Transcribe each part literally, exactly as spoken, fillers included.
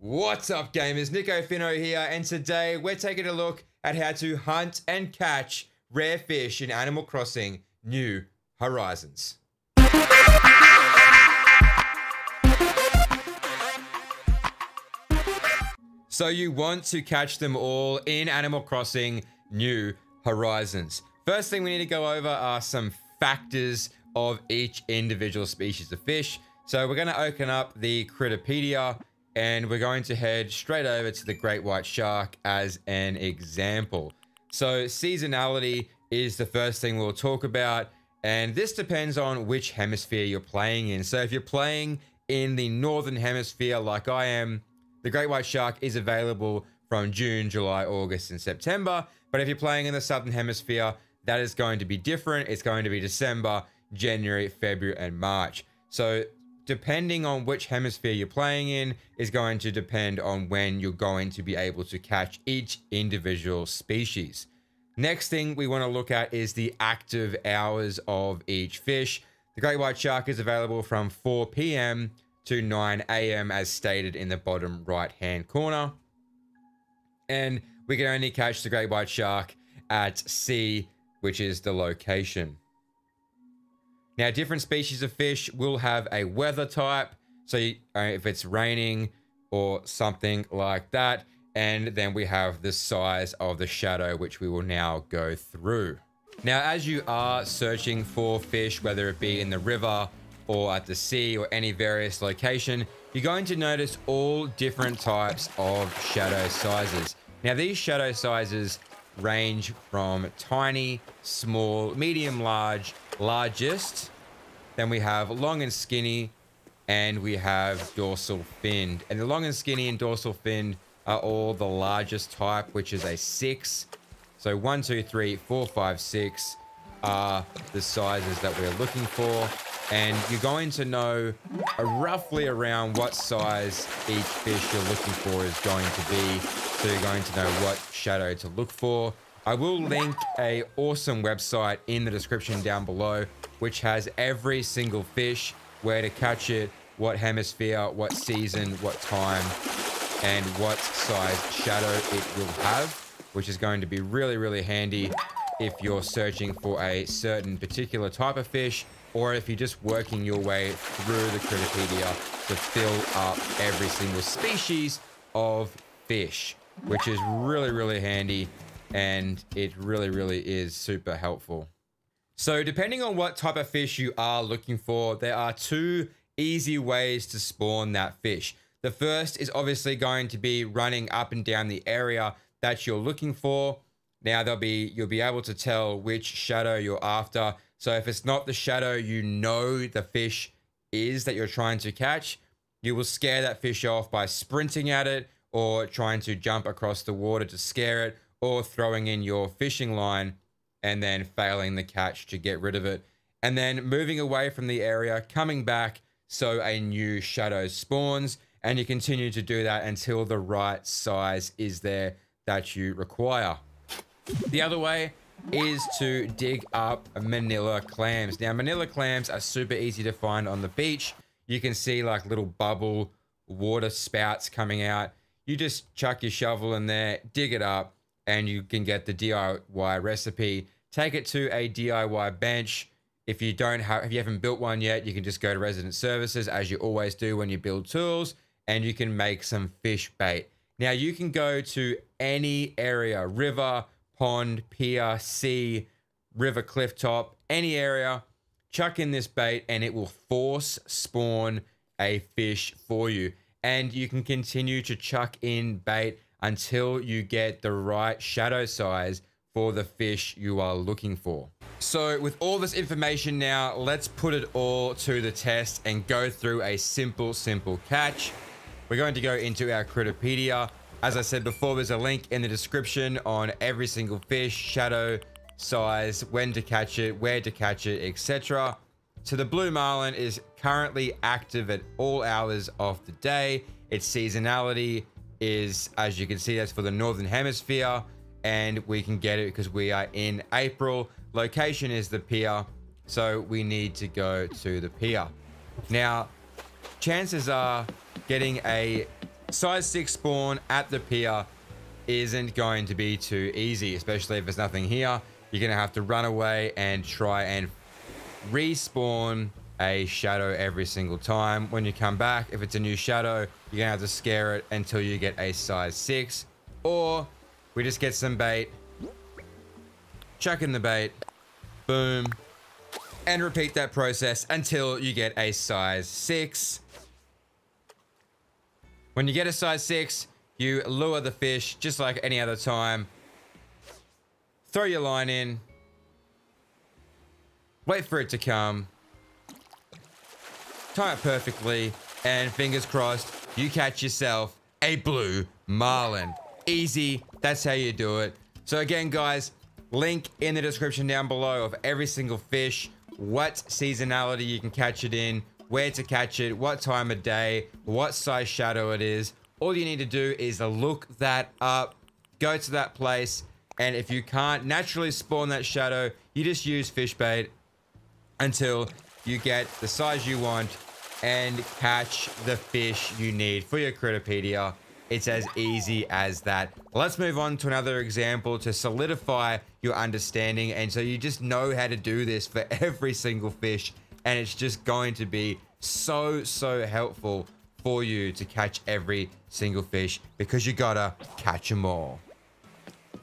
What's up, gamers? Nico Finno here, and today we're taking a look at how to hunt and catch rare fish in Animal Crossing New Horizons. So you want to catch them all in Animal Crossing New Horizons. First thing we need to go over are some factors of each individual species of fish. So we're going to open up the Critterpedia, and we're going to head straight over to the Great White Shark as an example. So seasonality is the first thing we'll talk about, and this depends on which hemisphere you're playing in. So if you're playing in the northern hemisphere like I am, the Great White Shark is available from June, July, August, and September. But if you're playing in the southern hemisphere, that is going to be different. It's going to be December, January, February, and March. So depending on which hemisphere you're playing in is going to depend on when you're going to be able to catch each individual species. Next thing we want to look at is the active hours of each fish. The Great White Shark is available from four p m to nine a m as stated in the bottom right-hand corner. And we can only catch the Great White Shark at sea, which is the location. Now, different species of fish will have a weather type. So you, uh, if it's raining or something like that, and then we have the size of the shadow, which we will now go through. Now, as you are searching for fish, whether it be in the river or at the sea or any various location, you're going to notice all different types of shadow sizes. Now, these shadow sizes range from tiny, small, medium, large, largest. Then we have long and skinny, and we have dorsal finned. And the long and skinny and dorsal finned are all the largest type, which is a six. So one, two, three, four, five, six are the sizes that we're looking for. And you're going to know roughly around what size each fish you're looking for is going to be. So you're going to know what shadow to look for. I will link an awesome website in the description down below, which has every single fish, where to catch it, what hemisphere, what season, what time, and what size shadow it will have, which is going to be really, really handy if you're searching for a certain particular type of fish, or if you're just working your way through the Critterpedia to fill up every single species of fish, which is really, really handy. And it really, really is super helpful. So depending on what type of fish you are looking for, there are two easy ways to spawn that fish. The first is obviously going to be running up and down the area that you're looking for. Now there'll be, you'll be able to tell which shadow you're after. So if it's not the shadow you know the fish is that you're trying to catch, you will scare that fish off by sprinting at it or trying to jump across the water to scare it, or throwing in your fishing line and then failing the catch to get rid of it. And then moving away from the area, coming back so a new shadow spawns, and you continue to do that until the right size is there that you require. The other way is to dig up manila clams. Now, manila clams are super easy to find on the beach. You can see like little bubble water spouts coming out. You just chuck your shovel in there, dig it up, and you can get the D I Y recipe. Take it to a D I Y bench. If you don't have, if you haven't built one yet, you can just go to resident services, as you always do when you build tools, and you can make some fish bait. Now you can go to any area, river, pond, pier, sea, river cliff top, any area, chuck in this bait and it will force spawn a fish for you. And you can continue to chuck in bait until you get the right shadow size for the fish you are looking for. So with all this information now, let's put it all to the test and go through a simple, simple catch. We're going to go into our Critterpedia. As I said before, there's a link in the description on every single fish, shadow size, when to catch it, where to catch it, et cetera. So the Blue Marlin is currently active at all hours of the day. Its seasonality is, as you can see, that's for the northern hemisphere, and we can get it because we are in April. Location is the pier, so we need to go to the pier. Now chances are getting a size six spawn at the pier isn't going to be too easy, especially if there's nothing here. You're going to have to run away and try and respawn a shadow every single time. When you come back, if it's a new shadow, you're gonna have to scare it until you get a size six, or we just get some bait, chuck in the bait, boom, and repeat that process until you get a size six. When you get a size six, you lure the fish just like any other time, throw your line in, wait for it to come, tie it perfectly, and fingers crossed you catch yourself a blue marlin. Easy. That's how you do it. So again, guys, link in the description down below of every single fish, what seasonality you can catch it in, where to catch it, what time of day, what size shadow it is. All you need to do is look that up, go to that place, and if you can't naturally spawn that shadow, you just use fish bait until you get the size you want and catch the fish you need for your Critterpedia. It's as easy as that. Let's move on to another example to solidify your understanding, and so you just know how to do this for every single fish, and it's just going to be so so helpful for you to catch every single fish, because you gotta catch them all.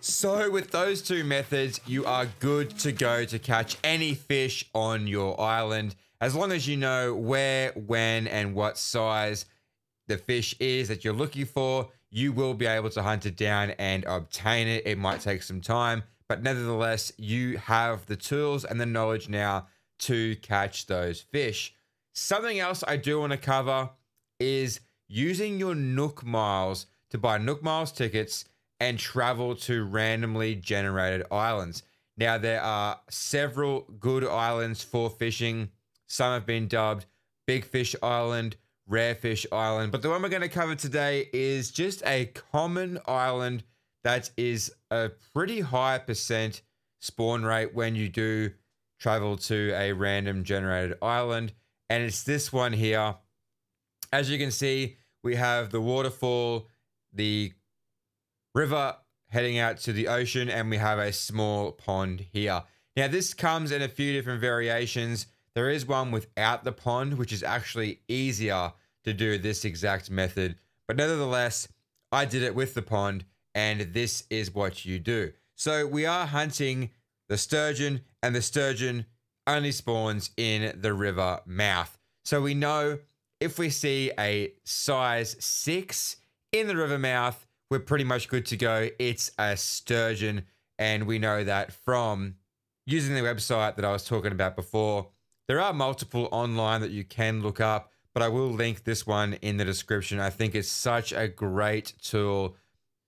So with those two methods, you are good to go to catch any fish on your island, as long as you know where, when, and what size the fish is that you're looking for. You will be able to hunt it down and obtain it. It might take some time, but nevertheless, you have the tools and the knowledge now to catch those fish. Something else I do want to cover is using your Nook Miles to buy Nook Miles tickets and travel to randomly generated islands. Now, there are several good islands for fishing. Some have been dubbed Big Fish Island, Rare Fish Island, but the one we're going to cover today is just a common island that is a pretty high percent spawn rate when you do travel to a random generated island, and it's this one here. As you can see, we have the waterfall, the river heading out to the ocean, and we have a small pond here. Now, this comes in a few different variations. There is one without the pond, which is actually easier to do this exact method, but nevertheless, I did it with the pond, and this is what you do. So we are hunting the sturgeon, and the sturgeon only spawns in the river mouth. So we know if we see a size six in the river mouth, we're pretty much good to go. It's a sturgeon, and we know that from using the website that I was talking about before. There are multiple online that you can look up, but I will link this one in the description. I think it's such a great tool.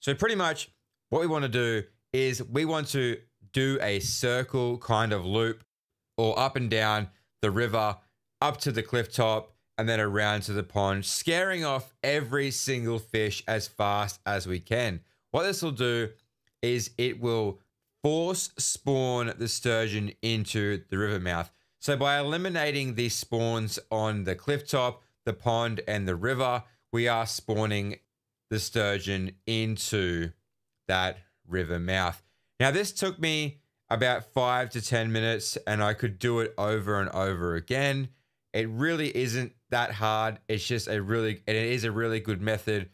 So pretty much what we want to do is we want to do a circle kind of loop, or up and down the river, up to the cliff top, and then around to the pond, scaring off every single fish as fast as we can. What this will do is it will force spawn the sturgeon into the river mouth. So by eliminating these spawns on the cliff top, the pond, and the river, we are spawning the sturgeon into that river mouth. Now, this took me about five to ten minutes, and I could do it over and over again. It really isn't that hard. It's just a really, and it is a really good method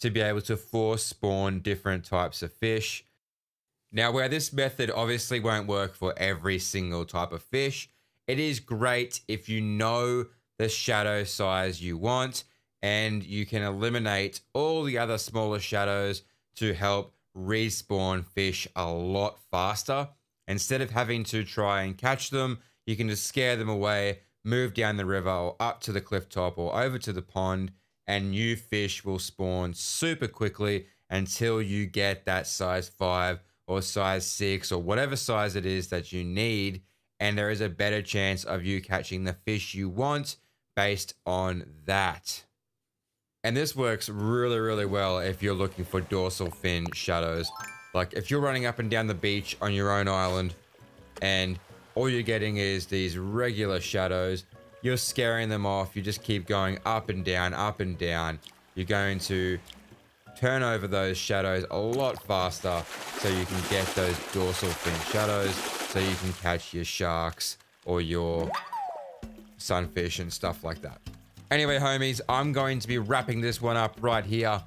to be able to force spawn different types of fish. Now, where this method obviously won't work for every single type of fish, it is great if you know the shadow size you want, and you can eliminate all the other smaller shadows to help respawn fish a lot faster. Instead of having to try and catch them, you can just scare them away, move down the river or up to the cliff top or over to the pond, and new fish will spawn super quickly until you get that size five or size six or whatever size it is that you need. And there is a better chance of you catching the fish you want based on that. And this works really, really well if you're looking for dorsal fin shadows. Like if you're running up and down the beach on your own island and all you're getting is these regular shadows, you're scaring them off. You just keep going up and down, up and down. you're going to turn over those shadows a lot faster so you can get those dorsal fin shadows so you can catch your sharks or your sunfish and stuff like that. Anyway, homies, I'm going to be wrapping this one up right here.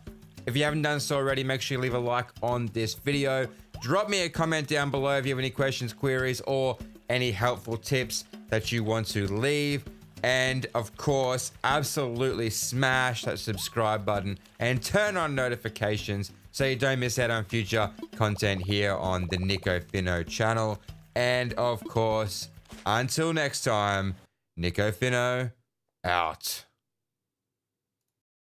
If you haven't done so already, make sure you leave a like on this video. Drop me a comment down below if you have any questions, queries, or any helpful tips that you want to leave. And of course, absolutely smash that subscribe button and turn on notifications so you don't miss out on future content here on the Nico Finno channel. And of course, until next time, Nico Finno out.